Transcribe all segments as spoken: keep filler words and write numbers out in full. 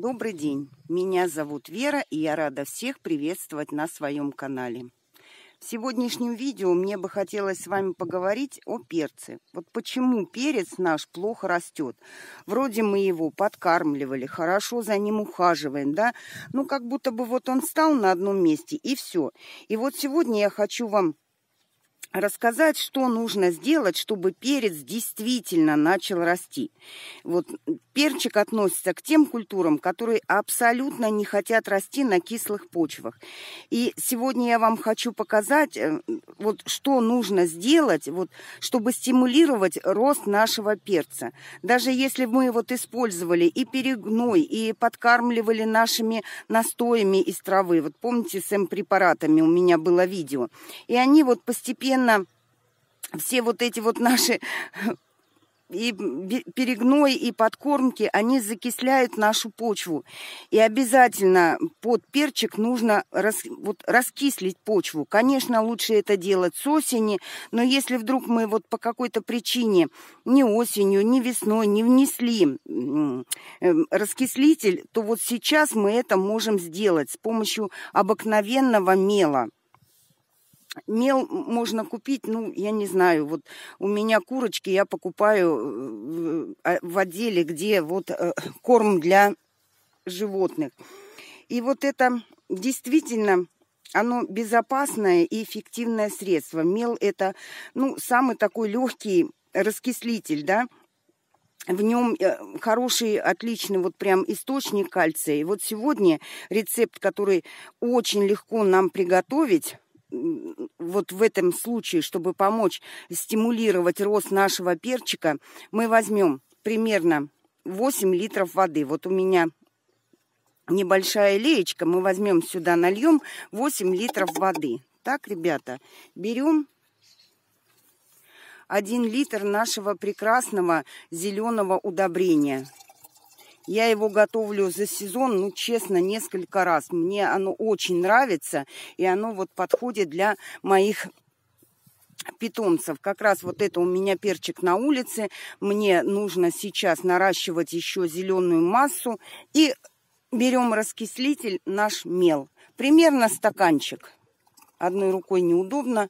Добрый день, меня зовут Вера, и я рада всех приветствовать на своем канале. В сегодняшнем видео мне бы хотелось с вами поговорить о перце. Вот почему перец наш плохо растет. Вроде мы его подкармливали, хорошо за ним ухаживаем, да? Ну, как будто бы вот он стал на одном месте, и все. И вот сегодня я хочу вам рассказать, что нужно сделать, чтобы перец действительно начал расти. Вот перчик относится к тем культурам, которые абсолютно не хотят расти на кислых почвах. И сегодня я вам хочу показать, вот что нужно сделать, вот, чтобы стимулировать рост нашего перца. Даже если мы вот использовали и перегной, и подкармливали нашими настоями из травы. Вот помните, с эм-препаратами у меня было видео. И они вот постепенно все вот эти вот наши и перегной, и подкормки, они закисляют нашу почву. И обязательно под перчик нужно рас, вот, раскислить почву. Конечно, лучше это делать с осени, но если вдруг мы вот по какой-то причине ни осенью, ни весной не внесли раскислитель, то вот сейчас мы это можем сделать с помощью обыкновенного мела. Мел можно купить, ну, я не знаю, вот у меня курочки, я покупаю в отделе, где вот корм для животных. И вот это действительно, оно безопасное и эффективное средство. Мел – это, ну, самый такой легкий раскислитель, да. В нем хороший, отличный вот прям источник кальция. И вот сегодня рецепт, который очень легко нам приготовить, вот в этом случае, чтобы помочь стимулировать рост нашего перчика, мы возьмем примерно восемь литров воды. Вот у меня небольшая леечка, мы возьмем сюда, нальем восемь литров воды. Так, ребята, берем один литр нашего прекрасного зеленого удобрения. Я его готовлю за сезон, ну, честно, несколько раз. Мне оно очень нравится, и оно вот подходит для моих питомцев. Как раз вот это у меня перчик на улице. Мне нужно сейчас наращивать еще зеленую массу. И берем раскислитель, наш мел. Примерно стаканчик. Одной рукой неудобно.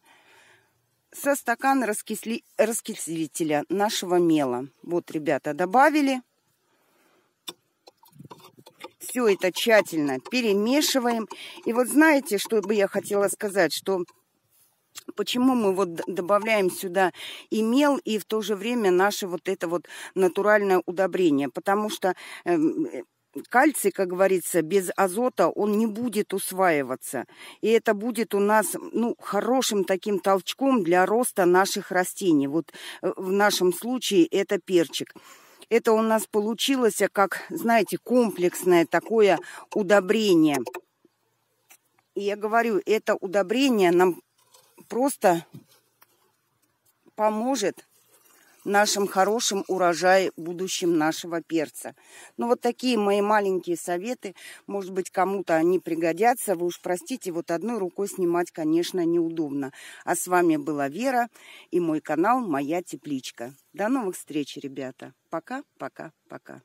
Со стакана раскисли... раскислителя нашего мела. Вот, ребята, добавили. Все это тщательно перемешиваем. И вот знаете, что бы я хотела сказать, что почему мы вот добавляем сюда и мел, и в то же время наше вот это вот натуральное удобрение. Потому что кальций, как говорится, без азота он не будет усваиваться. И это будет у нас, ну, хорошим таким толчком для роста наших растений. Вот в нашем случае это перчик. Это у нас получилось как, знаете, комплексное такое удобрение. И я говорю, это удобрение нам просто поможет в нашем хорошем урожае, будущем нашего перца. Ну, вот такие мои маленькие советы. Может быть, кому-то они пригодятся. Вы уж простите, вот одной рукой снимать, конечно, неудобно. А с вами была Вера и мой канал «Моя Тепличка». До новых встреч, ребята. Пока, пока, пока.